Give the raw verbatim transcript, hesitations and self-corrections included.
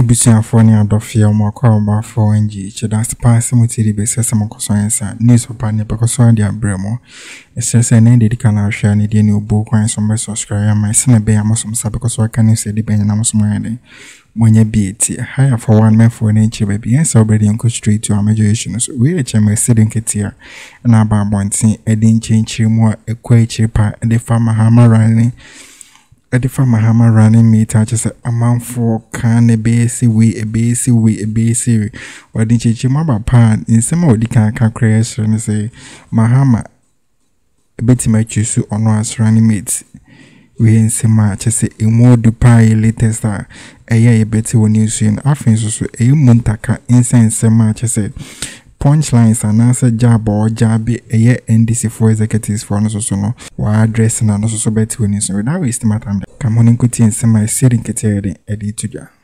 Obisha phone ya dofia mo kwa ma phone ji chida space mo tiri be sesa mo kosoyensa news papa ne bekoso dia bremo sesa ne de kana hwa ne de ne obo kwan so me subscribe my sene be ya mo so sabe koso aka ne se de be na mo so ne monya bieti higher for one man for ne chi be be so already on straight to amejuration so we reach me sitting ketia na ba bontin e de nchenchi mo ekwa echi pa de farmer hamarani at the farm Mahama running me touches a man for can a base we a base we a base or the chichimaba pan in some of the can creation say Mahama a bit much you so on us running mates we in some matches a more do pie latest a year better when you see an offense a Muntaka incense some matches punchlines and answer Jab or Jabby a year N D C for executives for no so no while addressing and also so better when you so that waste my time. Come on in, semi sitting at the editor.